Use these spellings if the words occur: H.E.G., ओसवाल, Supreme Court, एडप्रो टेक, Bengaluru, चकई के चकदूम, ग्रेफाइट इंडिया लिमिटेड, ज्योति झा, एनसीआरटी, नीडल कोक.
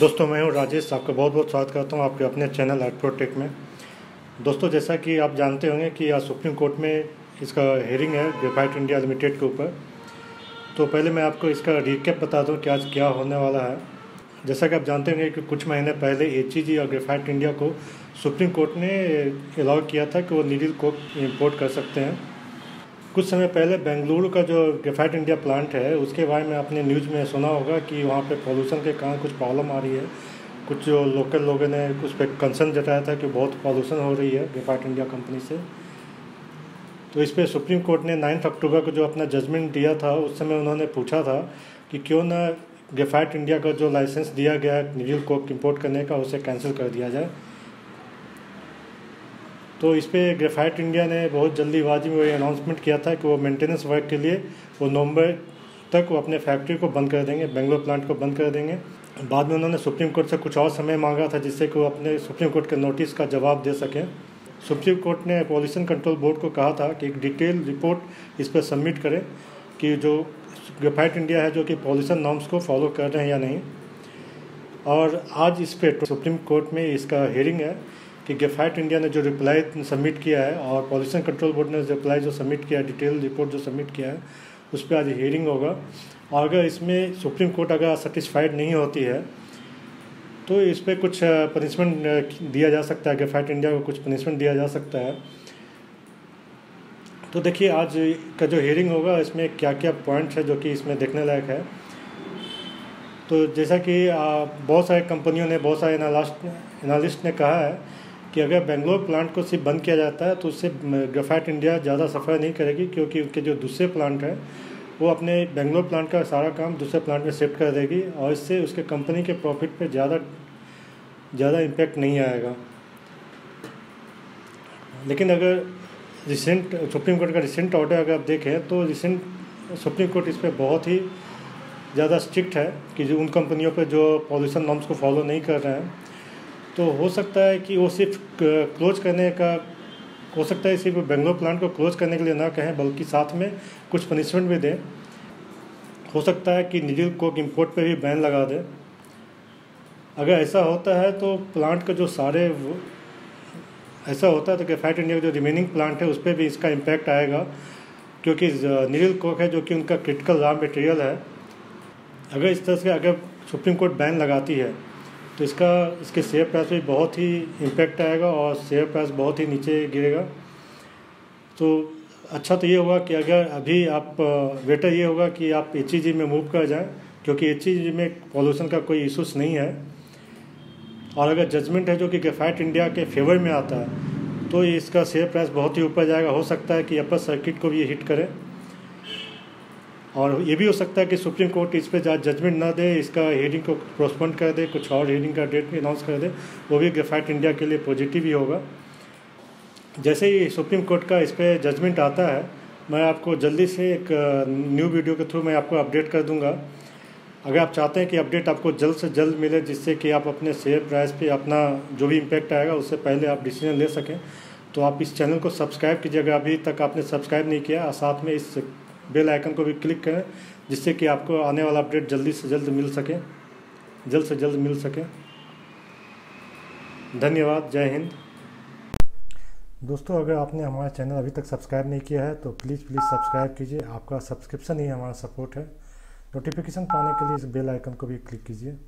दोस्तों मैं हूं राजेश, आपका बहुत बहुत स्वागत करता हूं आपके अपने चैनल एडप्रो टेक में। दोस्तों जैसा कि आप जानते होंगे कि आज सुप्रीम कोर्ट में इसका हेयरिंग है ग्रेफाइट इंडिया लिमिटेड के ऊपर। तो पहले मैं आपको इसका रिकैप बता दूं कि आज क्या होने वाला है। जैसा कि आप जानते होंगे कि कुछ महीने पहले H.E.G. और ग्रेफाइट इंडिया को सुप्रीम कोर्ट ने अलाउ किया था कि वो नीडल कोक इम्पोर्ट कर सकते हैं। कुछ समय पहले बेंगलुरु का जो ग्रेफाइट इंडिया प्लांट है उसके बारे में आपने न्यूज़ में सुना होगा कि वहाँ पे पॉल्यूशन के कारण कुछ प्रॉब्लम आ रही है। कुछ जो लोकल लोगों ने उस पर कंसर्न जताया था कि बहुत पॉल्यूशन हो रही है ग्रेफाइट इंडिया कंपनी से। तो इस पर सुप्रीम कोर्ट ने 9 अक्टूबर को जो अपना जजमेंट दिया था उस समय उन्होंने पूछा था कि क्यों ना ग्रेफाइट इंडिया का जो लाइसेंस दिया गया है नीडल कोक इम्पोर्ट करने का उसे कैंसिल कर दिया जाए। तो इस पर ग्रेफाइट इंडिया ने बहुत जल्दीबाजी में वही अनाउंसमेंट किया था कि वो मेंटेनेंस वर्क के लिए वो नवंबर तक वो अपने फैक्ट्री को बंद कर देंगे, बेंगलोर प्लांट को बंद कर देंगे। बाद में उन्होंने सुप्रीम कोर्ट से कुछ और समय मांगा था जिससे कि वो अपने सुप्रीम कोर्ट के नोटिस का जवाब दे सकें। सुप्रीम कोर्ट ने पॉल्यूशन कंट्रोल बोर्ड को कहा था कि एक डिटेल रिपोर्ट इस पर सबमिट करें कि जो ग्रेफाइट इंडिया है जो कि पॉल्यूशन नॉर्म्स को फॉलो कर रहे हैं या नहीं। और आज इस पे सुप्रीम कोर्ट में इसका हियरिंग है कि ग्रेफाइट इंडिया ने जो रिप्लाई सबमिट किया है और पॉल्यूशन कंट्रोल बोर्ड ने रिप्लाई जो सबमिट किया है, डिटेल रिपोर्ट जो सबमिट किया है उस पर आज हियरिंग होगा। और अगर इसमें सुप्रीम कोर्ट अगर सेटिस्फाइड नहीं होती है तो इस पर कुछ पनिशमेंट दिया जा सकता है, ग्रेफाइट इंडिया को कुछ पनिशमेंट दिया जा सकता है। तो देखिए आज का जो हियरिंग होगा इसमें क्या क्या पॉइंट्स है जो कि इसमें देखने लायक है। तो जैसा कि बहुत सारे कंपनियों ने, बहुत सारे एनालिस्ट ने कहा है कि अगर बेंगलोर प्लांट को सिर्फ बंद किया जाता है तो उससे ग्रेफाइट इंडिया ज़्यादा सफ़र नहीं करेगी, क्योंकि उनके जो दूसरे प्लांट हैं वो अपने बेंगलोर प्लांट का सारा काम दूसरे प्लांट में शिफ्ट कर देगी और इससे उसके कंपनी के प्रॉफिट पर ज़्यादा इम्पैक्ट नहीं आएगा। लेकिन अगर रिसेंट सुप्रीम कोर्ट का रिसेंट ऑर्डर अगर आप देखें तो रिसेंट सुप्रीम कोर्ट इस पर बहुत ही ज़्यादा स्ट्रिक्ट है कि जो उन कंपनियों पर जो पॉल्यूशन नॉर्म्स को फॉलो नहीं कर रहे हैं तो हो सकता है कि वो सिर्फ क्लोज करने का, हो सकता है सिर्फ बेंगलोर प्लांट को क्लोज करने के लिए ना कहें बल्कि साथ में कुछ पनिशमेंट भी दें। हो सकता है कि नीडल कोक इम्पोर्ट पर भी बैन लगा दें। अगर ऐसा होता है तो प्लांट का जो सारे ऐसा होता है तो ग्रेफाइट इंडिया का जो रिमेनिंग प्लांट है उस पर भी इसका इम्पैक्ट आएगा, क्योंकि नीडल कोक है जो कि उनका क्रिटिकल रॉ मटेरियल है। अगर इस तरह से अगर सुप्रीम कोर्ट बैन लगाती है तो इसके शेयर प्राइस पर बहुत ही इम्पैक्ट आएगा और शेयर प्राइस बहुत ही नीचे गिरेगा। तो अच्छा तो ये होगा कि अगर अभी आप बेटर ये होगा कि आप H.E.G. में मूव कर जाएँ, क्योंकि H.E.G. में पॉल्यूशन का कोई इशूज़ नहीं है। और अगर जजमेंट है जो कि ग्रेफाइट इंडिया के फेवर में आता है तो इसका शेयर प्राइस बहुत ही ऊपर जाएगा। हो सकता है कि अपर सर्किट को भी ये हिट करे और ये भी हो सकता है कि सुप्रीम कोर्ट इस पे जजमेंट ना दे, इसका हियरिंग को पोस्टपोन कर दे, कुछ और हियरिंग का डेट अनाउंस कर दे। वो भी ग्रेफाइट इंडिया के लिए पॉजिटिव ही होगा। जैसे ही सुप्रीम कोर्ट का इस पर जजमेंट आता है मैं आपको जल्दी से एक न्यू वीडियो के थ्रू मैं आपको अपडेट कर दूँगा। अगर आप चाहते हैं कि अपडेट आपको जल्द से जल्द मिले जिससे कि आप अपने शेयर प्राइस पे अपना जो भी इम्पैक्ट आएगा उससे पहले आप डिसीजन ले सकें, तो आप इस चैनल को सब्सक्राइब कीजिए अगर अभी तक आपने सब्सक्राइब नहीं किया, और साथ में इस बेल आइकन को भी क्लिक करें जिससे कि आपको आने वाला अपडेट जल्द से जल्द मिल सके। धन्यवाद, जय हिंद। दोस्तों अगर आपने हमारा चैनल अभी तक सब्सक्राइब नहीं किया है तो प्लीज़ सब्सक्राइब कीजिए, आपका सब्सक्रिप्शन ही हमारा सपोर्ट है। नोटिफिकेशन पाने के लिए इस बेल आइकन को भी क्लिक कीजिए।